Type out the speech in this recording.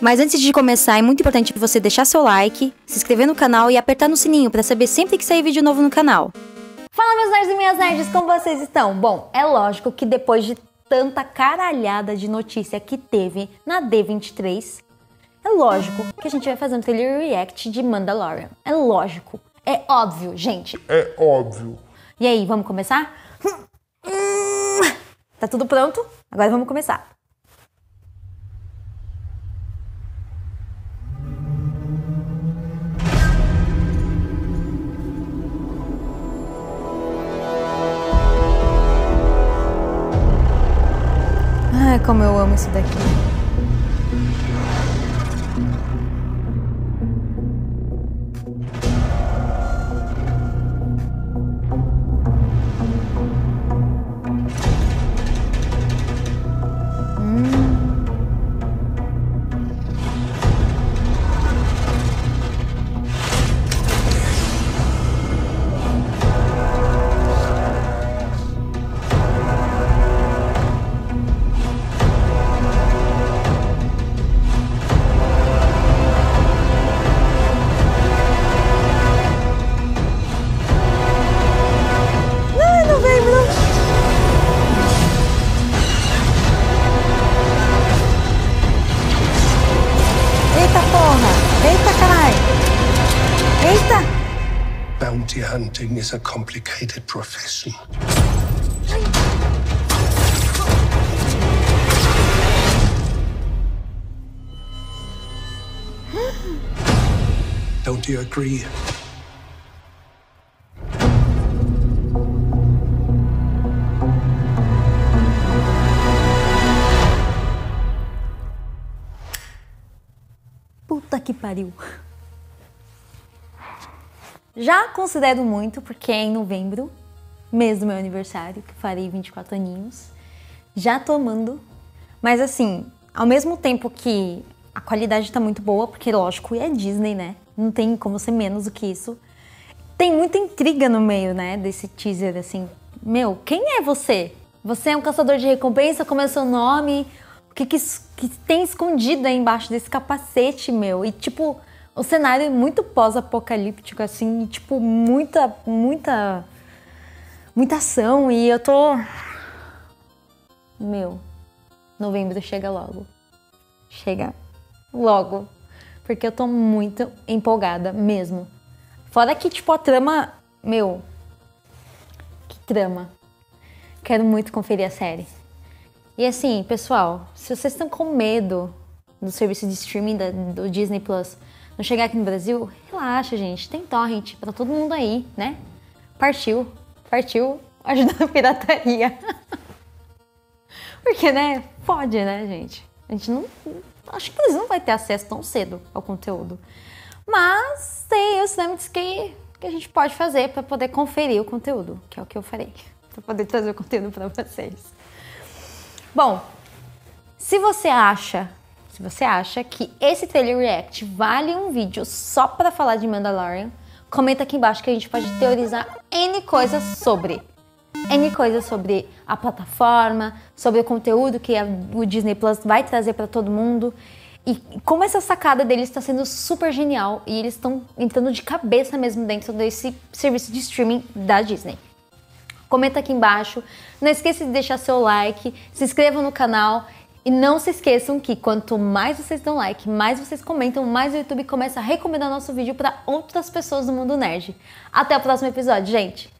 Mas antes de começar, é muito importante você deixar seu like, se inscrever no canal e apertar no sininho para saber sempre que sair vídeo novo no canal. Fala, meus nerds e minhas nerds, como vocês estão? Bom, é lógico que depois de tanta caralhada de notícia que teve na D23, é lógico que a gente vai fazer um trailer react de Mandalorian. É lógico. É óbvio, gente. É óbvio. E aí, vamos começar? Tá tudo pronto? Agora vamos começar. Ai, como eu amo isso daqui. Bounty hunting is a complicated profession. Don't you agree? Puta que pariu. Já considero muito, porque é em novembro, mês do meu aniversário, que farei 24 aninhos, já tô amando. Mas assim, ao mesmo tempo que a qualidade tá muito boa, porque lógico, é Disney, né? Não tem como ser menos do que isso. Tem muita intriga no meio, né, desse teaser, assim. Meu, quem é você? Você é um caçador de recompensa? Como é o seu nome? O que tem escondido aí embaixo desse capacete, meu? E tipo... O cenário é muito pós-apocalíptico, assim, tipo, muita ação, e eu tô... Meu, novembro chega logo. Chega logo. Porque eu tô muito empolgada, mesmo. Fora que, tipo, a trama... Meu, que trama. Quero muito conferir a série. E assim, pessoal, se vocês estão com medo do serviço de streaming do Disney+, não chegar aqui no Brasil, relaxa, gente. Tem torrent pra todo mundo aí, né? Partiu. Partiu. Ajuda a pirataria. Porque, né? Pode, né, gente? A gente não... Acho que eles não vão ter acesso tão cedo ao conteúdo. Mas tem os limites que a gente pode fazer pra poder conferir o conteúdo. Que é o que eu farei. Pra poder trazer o conteúdo pra vocês. Bom, se você acha que esse trailer react vale um vídeo só pra falar de Mandalorian, comenta aqui embaixo que a gente pode teorizar N coisas sobre. N coisas sobre a plataforma, sobre o conteúdo que o Disney Plus vai trazer pra todo mundo. E como essa sacada deles tá sendo super genial e eles estão entrando de cabeça mesmo dentro desse serviço de streaming da Disney. Comenta aqui embaixo, não esqueça de deixar seu like, se inscreva no canal. E não se esqueçam que quanto mais vocês dão like, mais vocês comentam, mais o YouTube começa a recomendar nosso vídeo para outras pessoas do mundo nerd. Até o próximo episódio, gente!